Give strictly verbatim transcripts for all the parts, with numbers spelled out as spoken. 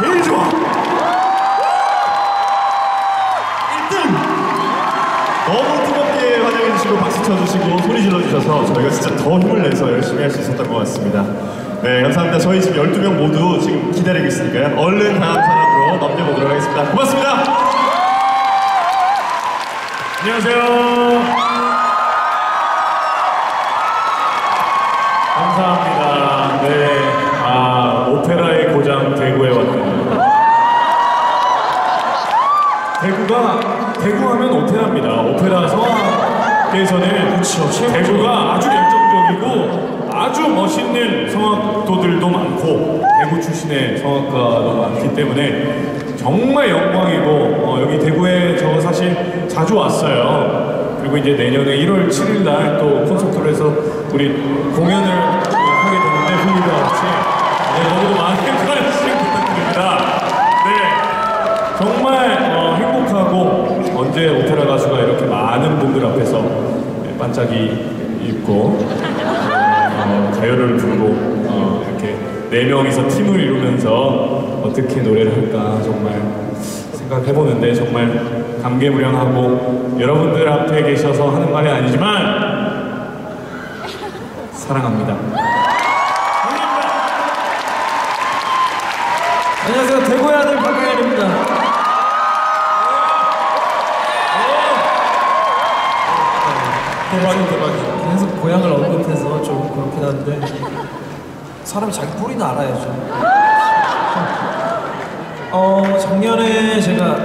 제일 좋아. 일 등! 너무 뜨겁게 환영해주시고 박수 쳐주시고 소리 질러주셔서 저희가 진짜 더 힘을 내서 열심히 할 수 있었던 것 같습니다. 네, 감사합니다. 저희 지금 열두 명 모두 지금 기다리고 있으니까요. 얼른 다음 사람으로 넘겨보도록 하겠습니다. 고맙습니다. 안녕하세요. 감사합니다. 네, 아, 오페라의 고장 대구에 왔네요. 대구가, 대구하면 오페라입니다. 오페라 성악계에서는 그렇죠. 대구가 아주 열정적이고 아주 멋있는 성악도들도 많고 대구 출신의 성악가도 많기 때문에 정말 영광이고 어, 여기 대구에 저 사실 자주 왔어요. 그리고 이제 내년에 일월 칠일날 또 콘서트를 해서 우리 공연을 하게 되는데 후기와 같이 네, 너무도 많은 관심 부탁드립니다. 네, 정말 어, 행복하고 언제 오페라 가수가 이렇게 많은 분들 앞에서 네, 반짝이 입고 어, 가요를 부르고 어, 이렇게 네 명이서 팀을 이루면서 어떻게 노래를 할까 정말 생각해보는데 정말 감개무량하고 여러분들 앞에 계셔서 하는 말이 아니지만 사랑합니다. 안녕하세요. 대구의 아들 박강현입니다. 대박이 대박이. 계속 고향을 언급해서 좀 그렇긴 한데 사람이 자기 뿌리나 알아야죠. 어 작년에 제가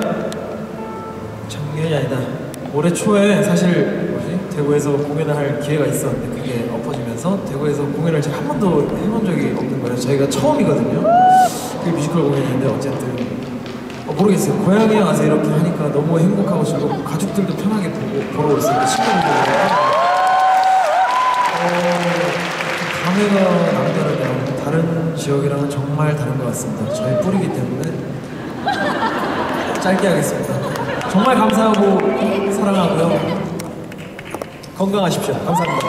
작년이 아니다. 올해 초에 사실 뭐지? 대구에서 공연을 할 기회가 있었는데 그게 엎어지면서 대구에서 공연을 제가 한 번도 해본 적이 없는 거예요. 저희가 처음이거든요. 그 뮤지컬 공연인데 어쨌든 어, 모르겠어요. 고향에 와서 이렇게 하니까 너무 행복하고 즐겁고 가족들도 편하게 보고 보러 있으니까 친구들도 어, 감회가 남다르네요. 다른 지역이랑은 정말 다른 것 같습니다. 저희 뿌리기 때문에 짧게 하겠습니다. 정말 감사하고 사랑하고요. 건강하십시오. 감사합니다.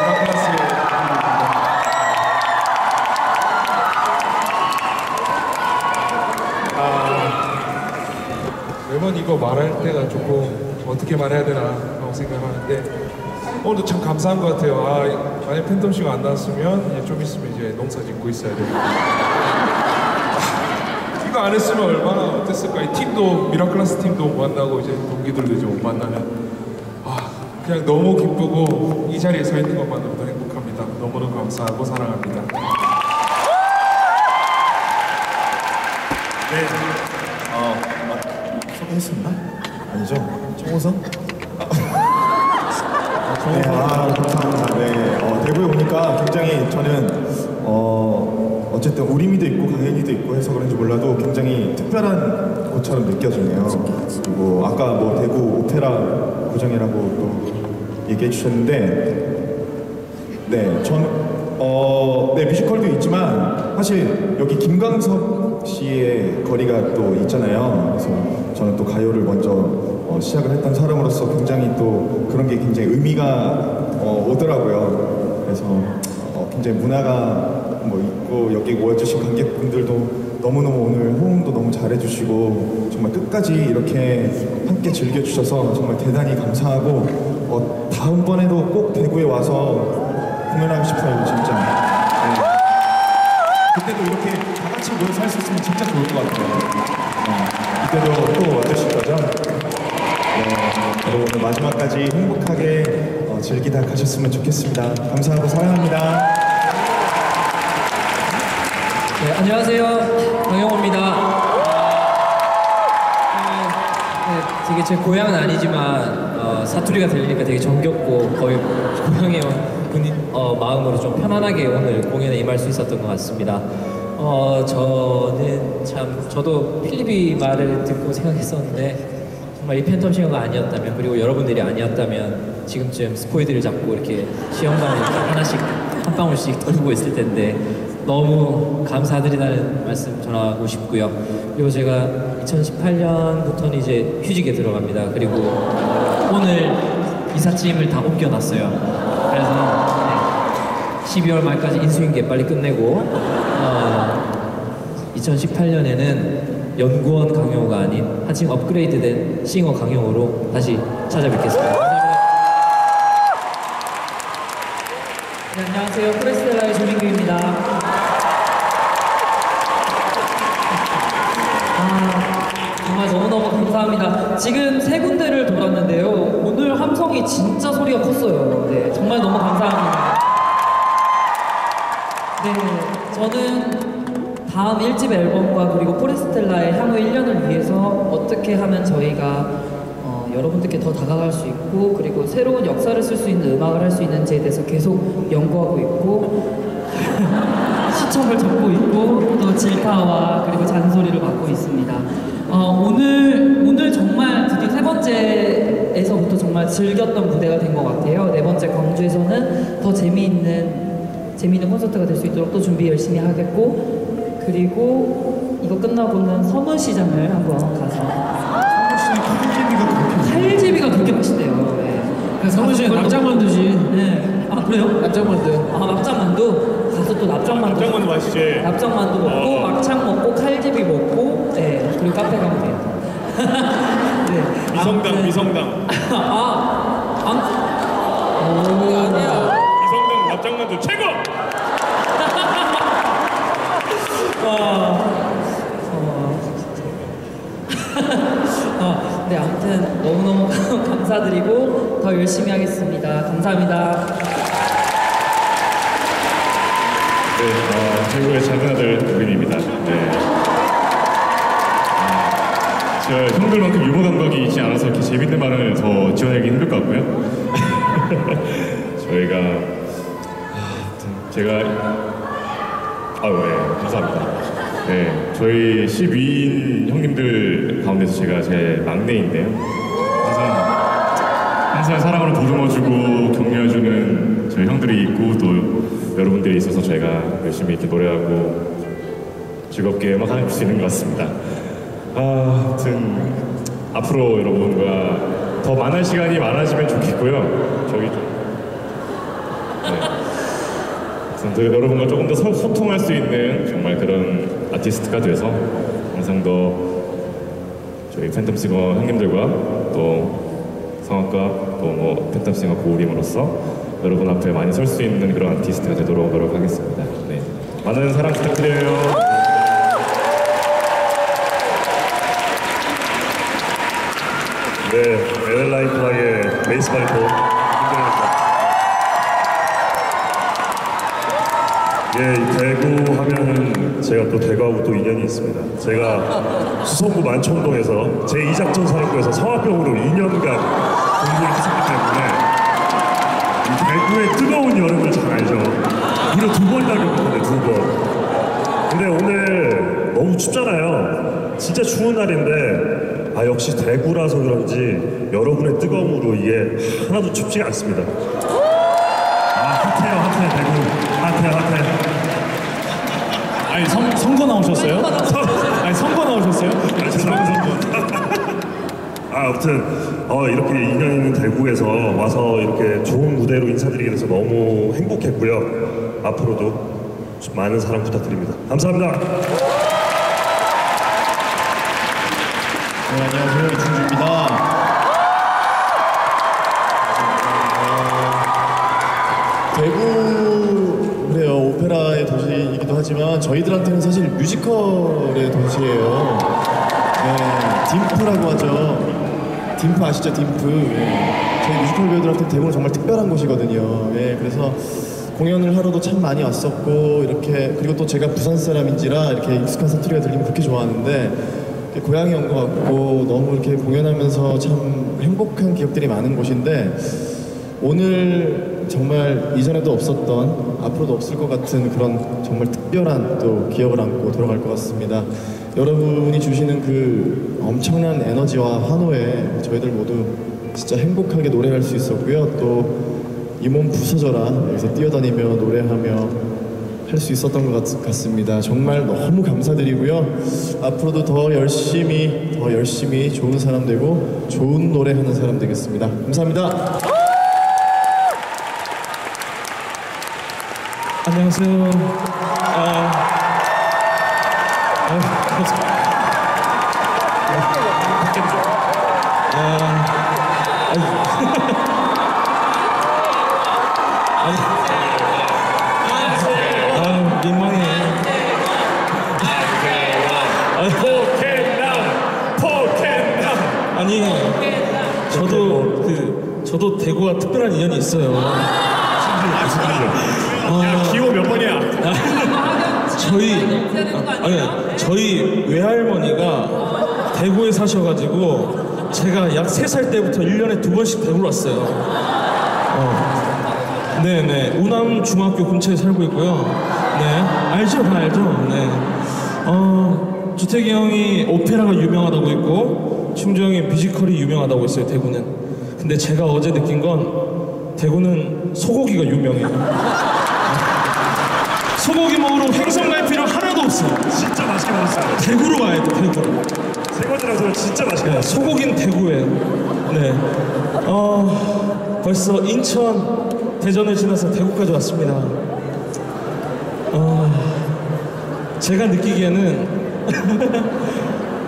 안녕하세요. 아, 매번 이거 말할 때가 조금 어떻게 말해야 되나라고 생각하는데 오늘도 참 감사한 것 같아요. 아, 만약 팬텀 씨가 안 나왔으면 좀 있으면 이제 농사 짓고 있어야 돼요. 이거 안 했으면 얼마나 어땠을까. 이 팀도 미라클라스 팀도 못 만나고 이제 동기들도 이제 못 만나면 아 그냥 너무 기쁘고 이 자리에 서 있는 것만으로도 행복합니다. 너무너무 감사하고 사랑합니다. 네, 어, 아, 소개했습니다. 아니죠? 청호선? 아, 네, 아, 감사합니다. 네, 어, 대구에 오니까 굉장히 저는 어. 어쨌든 우림이도 있고 강현이도 있고 해서 그런지 몰라도 굉장히 특별한 것처럼 느껴지네요. 그리고 아까 뭐 대구 오페라 고정이라고 또 얘기해 주셨는데 네, 전, 어, 네, 뮤지컬도 있지만 사실 여기 김광석 씨의 거리가 또 있잖아요. 그래서 저는 또 가요를 먼저 어, 시작을 했던 사람으로서 굉장히 또 그런 게 굉장히 의미가 어, 오더라고요. 그래서 어, 굉장히 문화가 뭐 있고 여기 모여주신 관객분들도 너무너무 오늘 호응도 너무 잘해주시고 정말 끝까지 이렇게 함께 즐겨주셔서 정말 대단히 감사하고 어, 다음번에도 꼭 대구에 와서 공연하고 싶어요. 진짜 네. 그때도 이렇게 다 같이 모여서 할 수 있으면 진짜 좋을 것 같아요. 어, 그때도 또 와주실 거죠? 네, 오늘 마지막까지 행복하게 어, 즐기다 가셨으면 좋겠습니다. 감사하고 사랑합니다. 네, 안녕하세요. 강영호입니다. 네, 네, 되게 제 고향은 아니지만 어, 사투리가 들리니까 되게 정겹고 거의 고향의 어, 마음으로 좀 편안하게 오늘 공연에 임할 수 있었던 것 같습니다. 어, 저는 참 저도 필립이 말을 듣고 생각했었는데 정말 이 팬텀 싱어가 아니었다면 그리고 여러분들이 아니었다면 지금쯤 스포이드를 잡고 이렇게 시험관을 하나씩 한 방울씩 돌리고 있을 텐데 너무 감사드리다는 말씀 전하고 싶고요. 그리고 제가 이천십팔년부터는 이제 휴직에 들어갑니다. 그리고 오늘 이삿짐을 다 옮겨놨어요. 그래서 십이월 말까지 인수인계 빨리 끝내고 어, 이천십팔 년에는 연구원 강용호가 아닌 한층 업그레이드된 싱어 강용호로 다시 찾아뵙겠습니다. 감사합니다. 네, 안녕하세요. 프레스텔라의 조민규입니다. 아, 정말 너무너무 감사합니다. 지금 세 군데를 돌았는데요. 오늘 함성이 진짜 소리가 컸어요. 네, 정말 너무 감사합니다. 네, 저는 다음 일 집 앨범과 그리고 포레스텔라의 향후 일 년을 위해서 어떻게 하면 저희가 어, 여러분들께 더 다가갈 수 있고 그리고 새로운 역사를 쓸 수 있는 음악을 할 수 있는지에 대해서 계속 연구하고 있고 시청을 적고 있고 또 질타와 그리고 잔소리를 받고 있습니다. 어, 오늘 오늘 정말 드디어 세 번째에서부터 정말 즐겼던 무대가 된 것 같아요. 네 번째 광주에서는 더 재미있는 재미있는 콘서트가 될 수 있도록 또 준비 열심히 하겠고 그리고 이거 끝나고는 서문시장을 한번 가서 칼제비가 그렇게 맛있대요. 네. 서문시장 납작만두지. 네. 아 그래요? 납작만두. 아 납작만두? 가서 또 납작만두. 납작만두 맛있지. 납작만두 먹고 어. 막창 먹고 칼제비 먹고 네. 그리고 카페 가면 돼요. 네. 미성당 아, 미성당. 아. 아. 오. 납작만두 최고! 어, 어, 어, 네, 아무튼 너무너무 감사드리고 더 열심히 하겠습니다. 감사합니다. 네, 어, 최고의 작은 아들 도빈입니다. 네. 어, 제가 형들만큼 유머 감각이 있지 않아서 이렇게 재밌는 말을 더 지어내기 힘들 것 같고요. 저희가 제가 아유 네, 감사합니다. 네, 저희 십이 인 형님들 가운데서 제가 제 막내인데요. 항상 항상 사랑으로 보듬어주고 격려해주는 저희 형들이 있고 또 여러분들이 있어서 저희가 열심히 이렇게 노래하고 즐겁게 음악할 수 있는 것 같습니다. 아, 아무튼 앞으로 여러분과 더 많은 시간이 많아지면 좋겠고요. 저희 네. 여러분과 조금 더 소통할 수 있는 정말 그런 아티스트가 돼서 항상 더 저희 팬텀싱어 형님들과 또 성악과 또 뭐 팬텀싱어 고우림으로서 여러분 앞에 많이 설 수 있는 그런 아티스트가 되도록 노력하겠습니다. 네. 많은 사랑 부탁드려요. 네, 에델라이프락의 메이스 바이퍼 예, 대구 하면은 제가 또 대구하고 또 인연이 있습니다. 제가 수성구 만촌동에서 제이 작전 사립고에서 성악병으로 이 년간 공부를 했었기 때문에 이 대구의 뜨거운 여름을 잘 알죠. 무려 두 번 다녀봤는데 두 번. 근데 오늘 너무 춥잖아요. 진짜 추운 날인데 아 역시 대구라서 그런지 여러분의 뜨거움으로 이게 하나도 춥지가 않습니다. 핫해요, 핫해, 대구. 핫해, 핫해. 아니, 선, 선거 나오셨어요? 아니, 선거 나오셨어요? 아니, 죄송합니다. 아, 아무튼, 어, 이렇게 인연 있는 대구에서 와서 이렇게 좋은 무대로 인사드리게 돼서 너무 행복했고요. 앞으로도 많은 사랑 부탁드립니다. 감사합니다. 네, 안녕하세요. 이충주입니다. 대구래요. 오페라의 도시이기도 하지만 저희들한테는 사실 뮤지컬의 도시예요. 네, 딤프라고 하죠. 딤프 아시죠? 딤프. 네. 저희 뮤지컬 배우들한테 대구는 정말 특별한 곳이거든요. 네, 그래서 공연을 하러도 참 많이 왔었고 이렇게 그리고 또 제가 부산 사람인지라 이렇게 익숙한 사투리가 들리면 그렇게 좋아하는데 고향이 온 것 같고 너무 이렇게 공연하면서 참 행복한 기억들이 많은 곳인데 오늘 정말 이전에도 없었던 앞으로도 없을 것 같은 그런 정말 특별한 또 기억을 안고 돌아갈 것 같습니다. 여러분이 주시는 그 엄청난 에너지와 환호에 저희들 모두 진짜 행복하게 노래할 수 있었고요. 또 이 몸 부서져라 여기서 뛰어다니며 노래하며 할 수 있었던 것 같, 같습니다. 정말 너무 감사드리고요. 앞으로도 더 열심히 더 열심히 좋은 사람 되고 좋은 노래하는 사람 되겠습니다. 감사합니다. 안녕하세요. 아, 아, 아, 아니, 아니, 아, 민망해. 아니, 저도 그 저도 대구와 특별한 인연이 있어요. 아, 기호 몇 번이야? 저희 아니 저희 외할머니가 대구에 사셔가지고 제가 약 세 살 때부터 일 년에 두 번씩 대구로 왔어요. 어. 네네, 우남 중학교 근처에 살고 있고요. 네, 알죠, 다 알죠. 네. 어, 주택이 형이 오페라가 유명하다고 했고 충주 형이 뮤지컬이 유명하다고 했어요, 대구는. 근데 제가 어제 느낀 건 대구는 소고기가 유명해요. 소고기 먹으러 횡성 갈 필요 하나도 없어. 진짜 맛있게 먹었어요. 대구로 와야 돼, 대구로. 세 가지라서 진짜 맛있게. 네, 소고기는 대구예요. 네. 어, 벌써 인천, 대전을 지나서 대구까지 왔습니다. 어, 제가 느끼기에는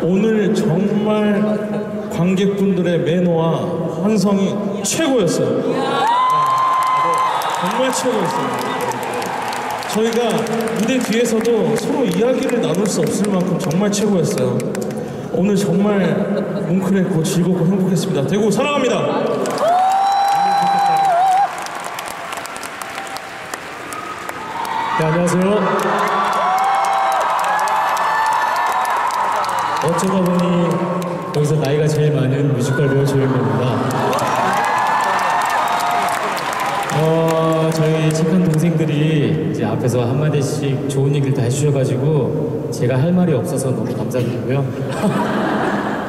오늘 정말 관객분들의 매너와 환성이 최고였어요. 정말 최고였어요. 저희가 무대 뒤에서도 서로 이야기를 나눌 수 없을 만큼 정말 최고였어요. 오늘 정말 뭉클했고 즐겁고 행복했습니다. 대구 사랑합니다. 네, 안녕하세요. 어쩌다 보니 여기서 나이가 제일 많은 뮤지컬 배우 조영민입니다. 어, 저희 착한 동생들이 이제 앞에서 한마디씩 좋은 얘기를 다 해주셔가지고 제가 할 말이 없어서 너무 감사드리고요.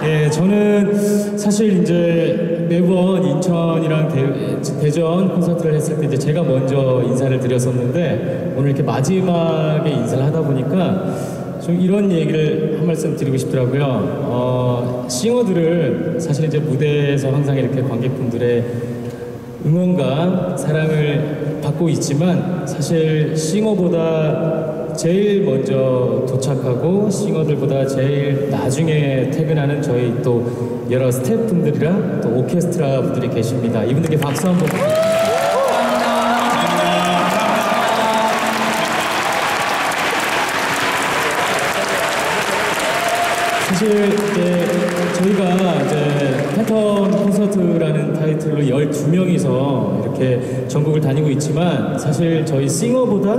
예, 저는 사실 이제 매번 인천이랑 대, 대전 콘서트를 했을 때 이제 제가 먼저 인사를 드렸었는데 오늘 이렇게 마지막에 인사를 하다 보니까 좀 이런 얘기를 한 말씀 드리고 싶더라고요. 어, 싱어들을 사실 이제 무대에서 항상 이렇게 관객분들의 응원과 사랑을 받고 있지만 사실 싱어보다 제일 먼저 도착하고 싱어들보다 제일 나중에 퇴근하는 저희 또 여러 스태프분들이랑 또 오케스트라 분들이 계십니다. 이분들께 박수 한번 부탁드립니다. 사실 이제 저희가 이제 팬텀 콘서트라는 타이틀로 열두 명이서 이렇게 전국을 다니고 있지만 사실 저희 싱어보다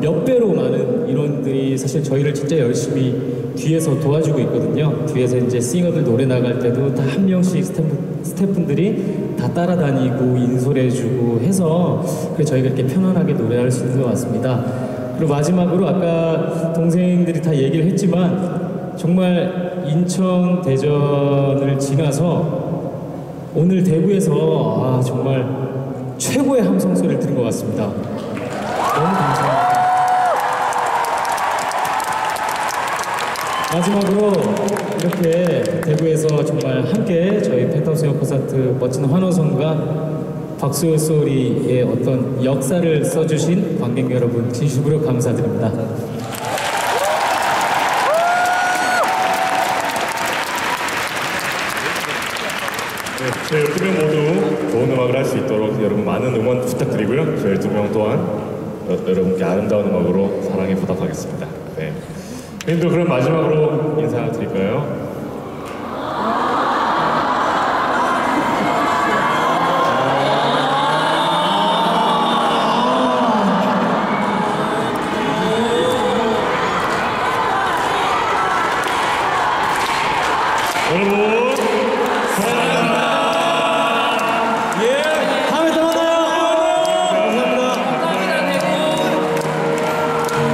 몇 배로 많은 인원들이 사실 저희를 진짜 열심히 뒤에서 도와주고 있거든요. 뒤에서 이제 싱어들 노래 나갈 때도 다 한 명씩 스태프, 스태프분들이 다 따라다니고 인솔해주고 해서 그래서 저희가 이렇게 편안하게 노래할 수 있는 것 같습니다. 그리고 마지막으로 아까 동생들이 다 얘기를 했지만 정말 인천, 대전을 지나서 오늘 대구에서 아, 정말 최고의 함성 소리를 들은 것 같습니다. 너무 감사합니다. 마지막으로 이렇게 대구에서 정말 함께 저희 팬텀 싱어 콘서트 멋진 환호성과 박수 소리의 어떤 역사를 써주신 관객 여러분 진심으로 감사드립니다. 저희 열두 명 모두 좋은 음악을 할 수 있도록 여러분 많은 응원 부탁드리고요. 저희 열두 명 또한 여, 여러분께 아름다운 음악으로 사랑에 부탁하겠습니다. 네. 님도 그럼 마지막으로 인사 드릴까요?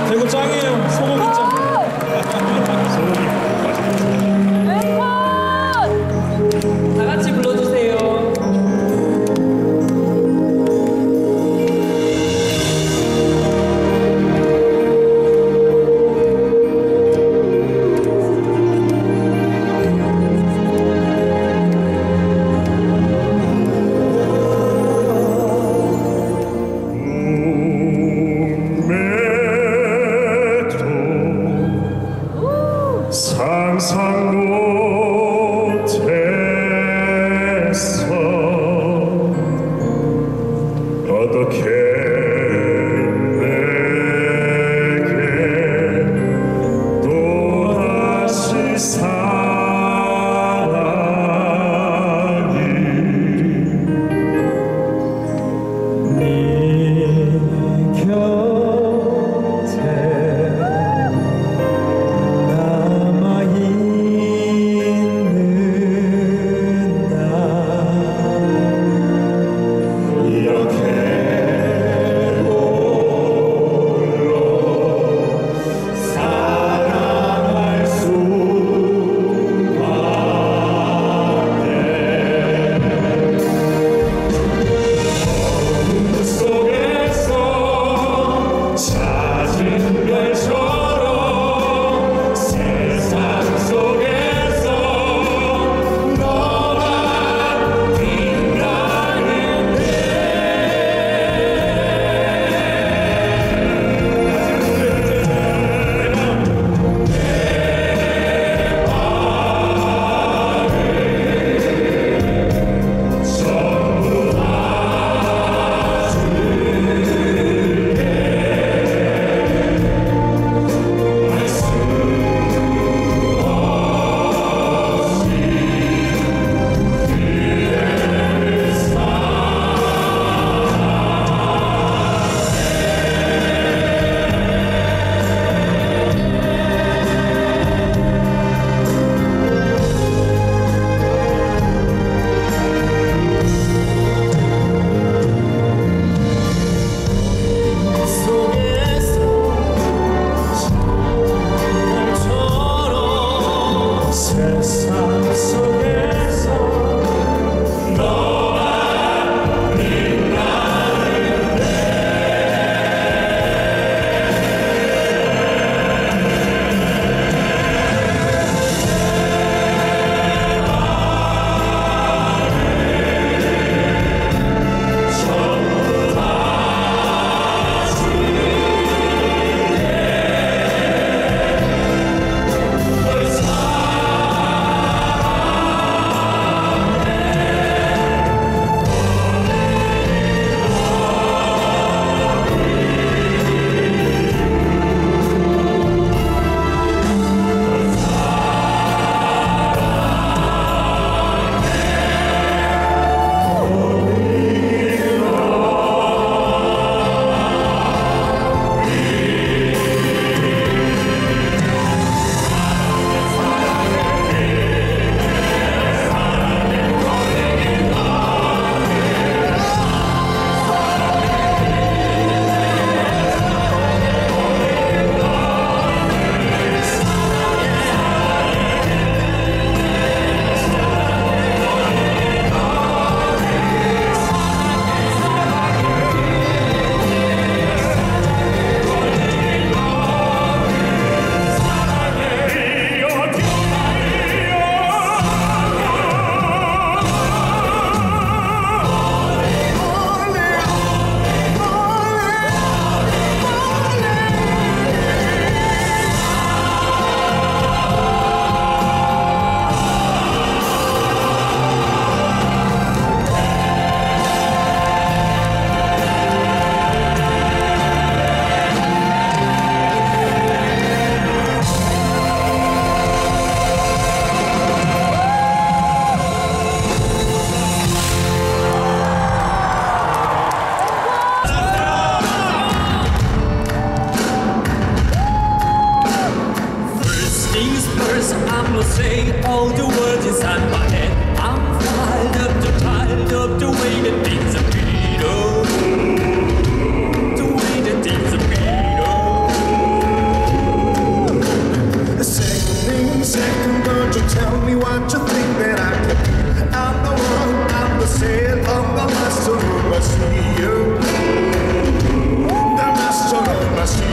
대구 짱이에요. 소고기 짱. 소고기 맛있겠다. I will say all the words inside my head. I'm tired of the tired of the way that things appear. Oh, the way that things appear. Oh, second, second, don't you tell me what you think that I can do. I'm the one, I'm the sail, I'm the master of my sea. The master of my sea.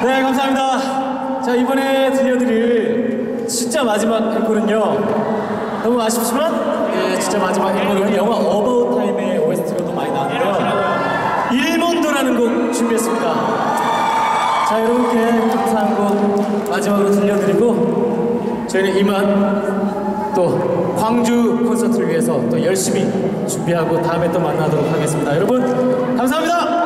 네, 감사합니다. 자, 이번에 들려드릴 진짜 마지막 앵콜은요, 너무 아쉽지만 네, 진짜 마지막 앵콜은 영화 어바웃 타임의 오에스티가 또 많이 나왔고요, 일본도라는 곡 준비했습니다. 자, 이렇게 감사한 곡 마지막으로 들려드리고 저희는 이만 또 광주 콘서트를 위해서 또 열심히 준비하고 다음에 또 만나도록 하겠습니다. 여러분 감사합니다.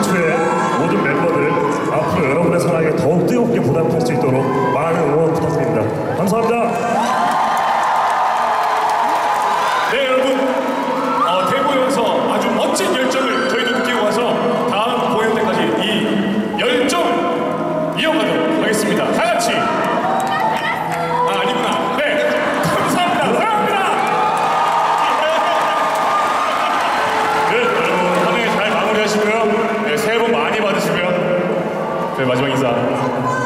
콘서트의 모든 멤버들 앞으로 여러분의 사랑에 더욱 뜨겁게 보답할 수 있도록 많은 응원 부탁드립니다. 감사합니다. 네, 여러분, 어, 대구에서 아주 멋진 열정을 저희도 느끼고 와서 다음 공연 때까지 이 열정 이어가도록 하겠습니다. 다 같이. 아, 아니구나. 네, 감사합니다. 사랑합니다. 네, 여러분, 한 해 잘 마무리하시고요. 네, 새해 복 많이 받으시고요. 네, 마지막 인사.